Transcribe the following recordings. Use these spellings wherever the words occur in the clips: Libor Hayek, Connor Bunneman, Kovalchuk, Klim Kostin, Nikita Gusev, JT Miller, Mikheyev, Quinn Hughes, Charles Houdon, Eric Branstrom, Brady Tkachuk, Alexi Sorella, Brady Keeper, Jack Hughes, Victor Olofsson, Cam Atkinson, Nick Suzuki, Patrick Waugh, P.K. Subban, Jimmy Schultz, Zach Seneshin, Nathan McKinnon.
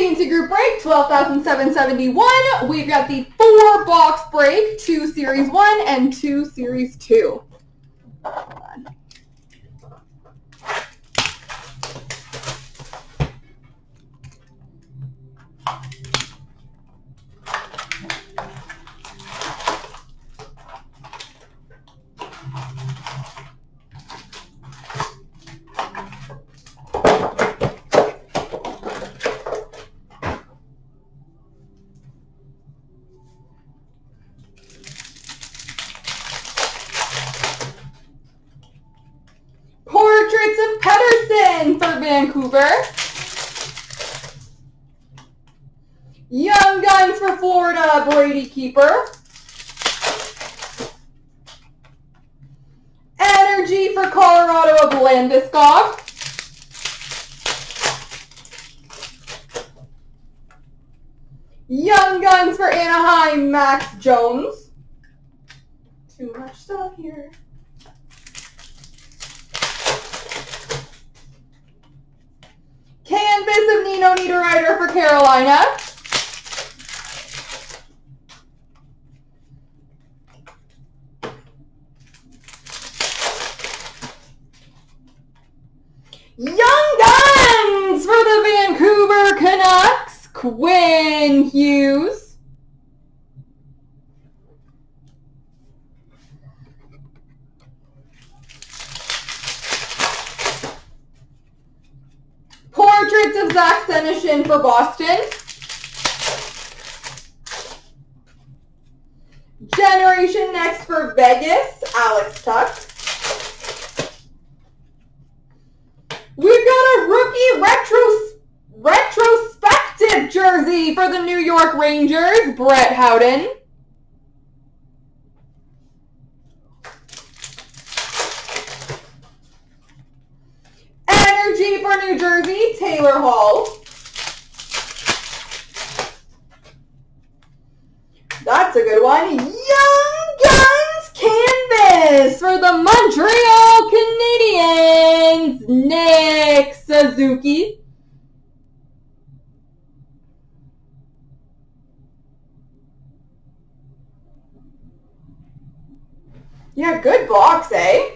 Fantasy Group Break 12,771. We've got the 4-box break, 2 Series 1 and 2 Series 2. Vancouver. Young Guns for Florida, Brady Keeper. Energy for Colorado of Landeskog. Young Guns for Anaheim, Max Jones. Too much stuff here. Canvas of Nino Niederreiter for Carolina. Young Guns for the Vancouver Canucks, Quinn Hughes. Portraits of Zach Seneshin for Boston. Generation Next for Vegas, Alex Tuck. We've got a rookie retrospective jersey for the New York Rangers, Brett Howden. For New Jersey, Taylor Hall. That's a good one. Young Guns Canvas for the Montreal Canadiens, Nick Suzuki. Yeah, good box, eh?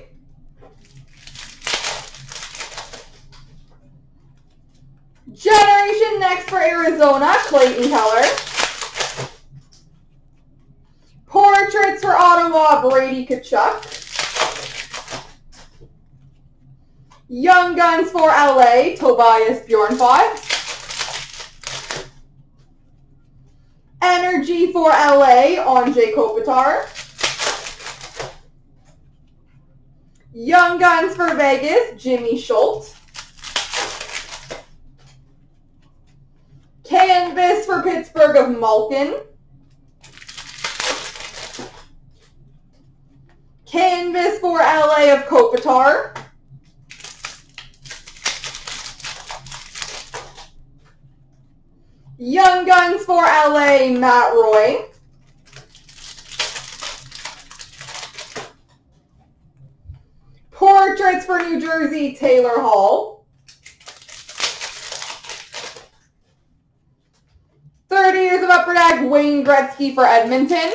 Generation Next for Arizona, Clayton Keller. Portraits for Ottawa, Brady Tkachuk. Young Guns for LA, Tobias Björnfot. Energy for LA, Anze Kopitar. Young Guns for Vegas, Jimmy Schultz. Canvas for Pittsburgh of Malkin. Canvas for LA of Kopitar. Young Guns for LA, Matt Roy. Portraits for New Jersey, Taylor Hall. 30 years of Upper Deck, Wayne Gretzky for Edmonton.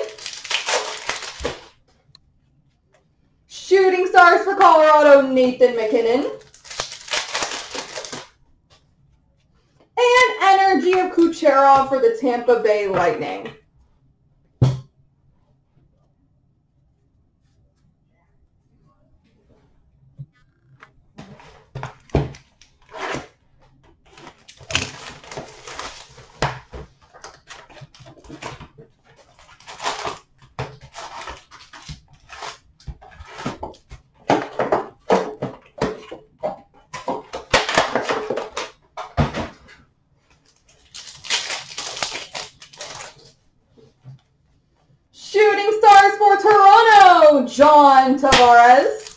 Shooting Stars for Colorado, Nathan McKinnon. And Energy of Kucherov for the Tampa Bay Lightning. John Tavares.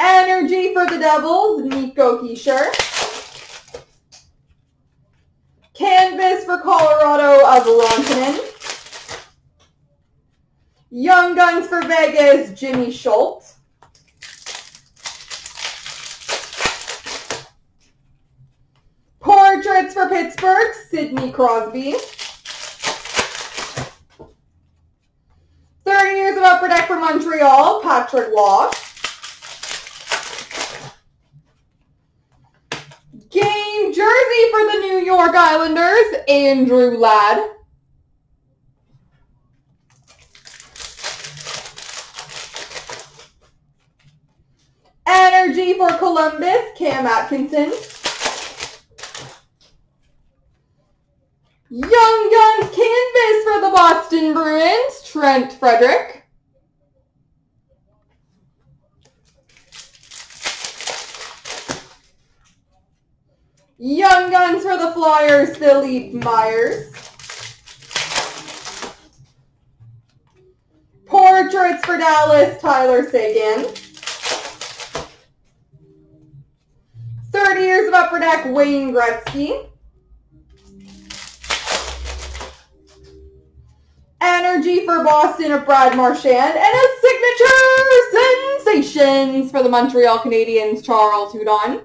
Energy for the Devils, Nico Hischier. Canvas for Colorado of Lontanen. Young Guns for Vegas, Jimmy Schultz. for Pittsburgh, Sidney Crosby. 30 years of Upper Deck for Montreal, Patrick Waugh. Game jersey for the New York Islanders, Andrew Ladd. Energy for Columbus, Cam Atkinson. Young Guns Canvas for the Boston Bruins, Trent Frederic. Young Guns for the Flyers, Philly Myers. Portraits for Dallas, Tyler Sagan. 30 years of Upper Deck, Wayne Gretzky. Energy for Boston of Brad Marchand, and a signature sensations for the Montreal Canadiens, Charles Houdon.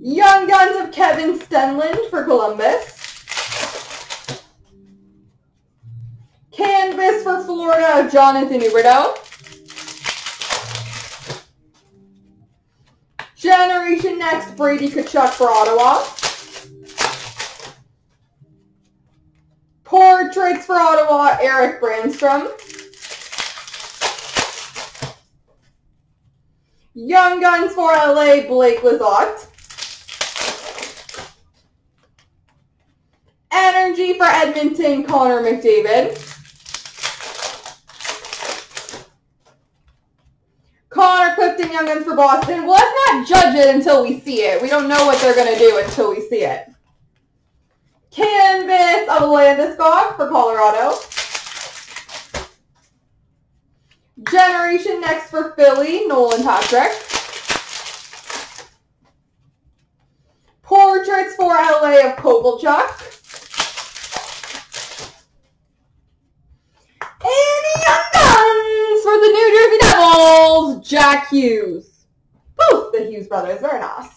Young Guns of Kevin Stenlund for Columbus. Canvas for Florida of Jonathan Huberdeau. Generation Next, Brady Tkachuk for Ottawa. Portraits for Ottawa, Eric Branstrom. Young Guns for LA, Blake Lizotte. Energy for Edmonton, Connor McDavid. Connor Clifton, Young Guns for Boston. Well, let's not judge it until we see it. We don't know what they're going to do until we see it. Canvas of Landeskog for Colorado. Generation Next for Philly, Nolan Patrick. Portraits for LA of Kovalchuk. Jack Hughes. Both the Hughes brothers. Very nice.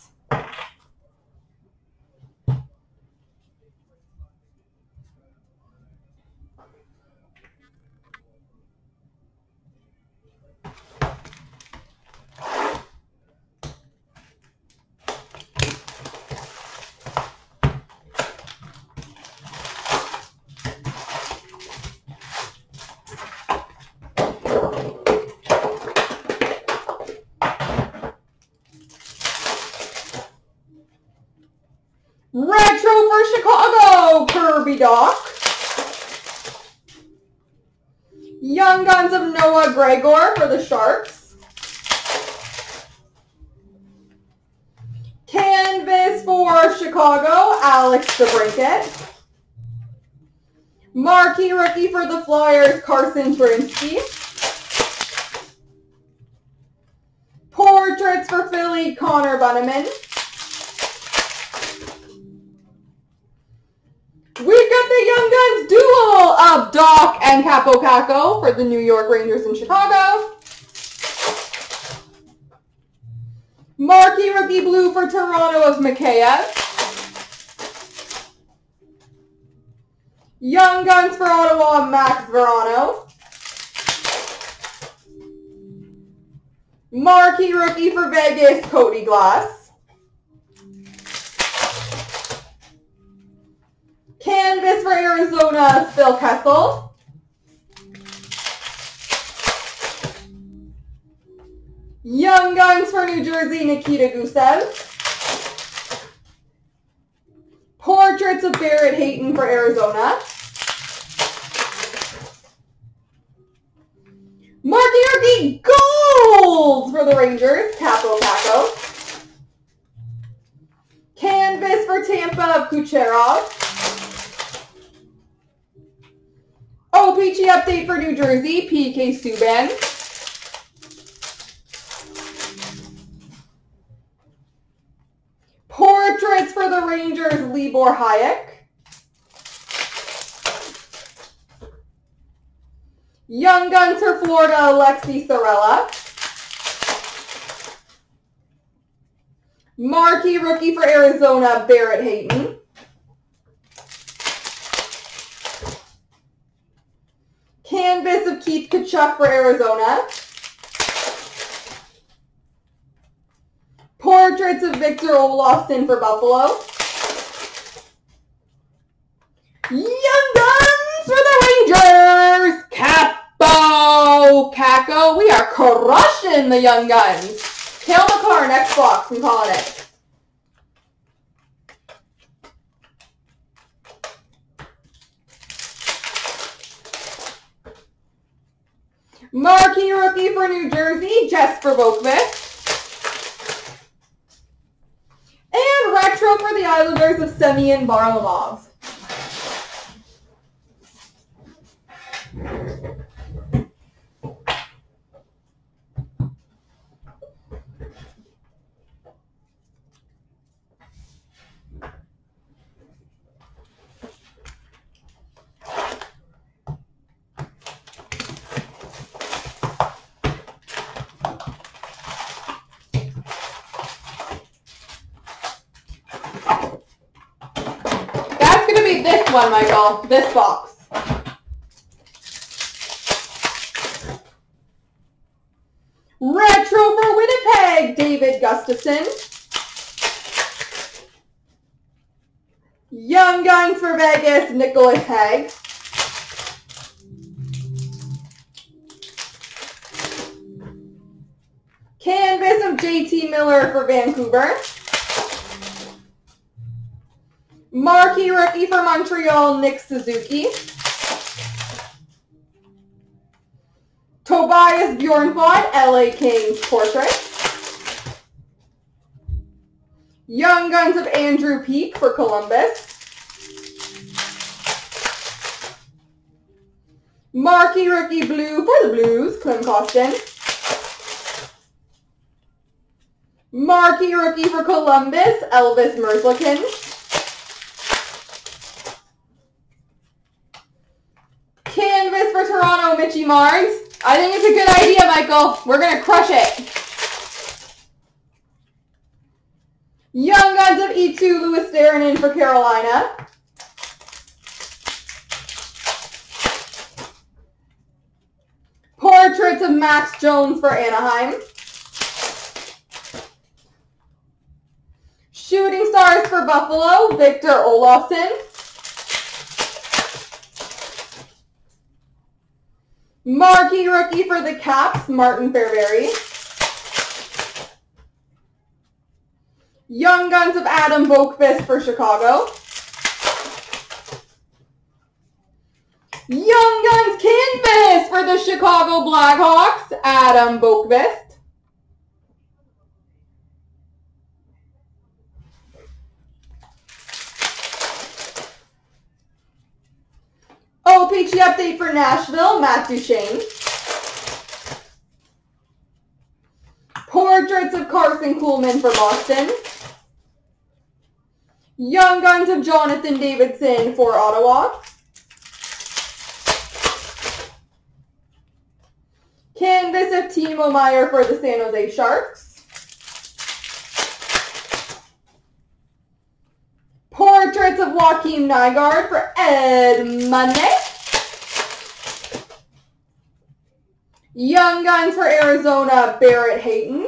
Retro for Chicago, Kirby Doc. Young Guns of Noah Gregor for the Sharks. Canvas for Chicago, Alex DeBrincat. Marquee Rookie for the Flyers, Carson Trinsky. Portraits for Philly, Connor Bunneman. We've got the Young Guns duel of Doc and Kaapo Kakko for the New York Rangers in Chicago. Marquee Rookie Blue for Toronto of Mikheyev. Young Guns for Ottawa, Max Verano. Marquee Rookie for Vegas, Cody Glass. Canvas for Arizona, Phil Kessel. Young Guns for New Jersey, Nikita Gusev. Portraits of Barrett Hayton for Arizona. Marky Marky Gold for the Rangers, Kaapo Kakko. Canvas for Tampa, Kucherov. OPG update for New Jersey, P.K. Subban. Portraits for the Rangers, Libor Hayek. Young Guns for Florida, Alexi Sorella. Marquee rookie for Arizona, Barrett Hayton. Canvas of Keith Tkachuk for Arizona. Portraits of Victor Olofsson for Buffalo. Young Guns for the Rangers, Kaapo Kakko. We are crushing the Young Guns. Kale McCarr, next box, we call it. Marquee rookie for New Jersey, Jesper Boqvist. And retro for the Islanders of Semyon Varlamov. This one, Michael. This box. Retro for Winnipeg, David Gustafson. Young Guns for Vegas, Nicholas Hegg. Canvas of JT Miller for Vancouver. Marquee rookie for Montreal, Nick Suzuki. Tobias Björnfot, LA Kings portrait. Young Guns of Andrew Peak for Columbus. Marquee rookie blue for the Blues, Klim Kostin. Marquee rookie for Columbus, Elvis Merzlikins. Canvas for Toronto, Mitchie Marrs. I think it's a good idea, Michael. We're going to crush it. Young Guns of E2, Louis Darrinin for Carolina. Portraits of Max Jones for Anaheim. Shooting Stars for Buffalo, Victor Olofsson. Marquee rookie for the Caps, Martin Fairberry. Young Guns of Adam Boqvist for Chicago. Young Guns canvas for the Chicago Blackhawks, Adam Boqvist. OPG update for Nashville, Matt Duchene. Portraits of Carson Kuhlman for Boston. Young Guns of Jonathan Davidson for Ottawa. Canvas of Timo Meier for the San Jose Sharks. Portraits of Joakim Nygaard for Edmonton. Young Guns for Arizona, Barrett Hayton.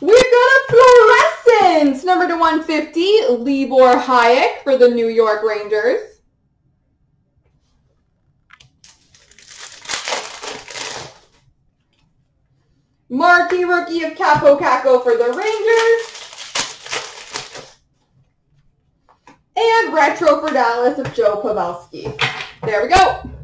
We've got a fluorescence, number to 150, Libor Hayek for the New York Rangers. Marquee rookie of Kaapo Kakko for the Rangers. And retro for Dallas of Joe Pavelski. There we go.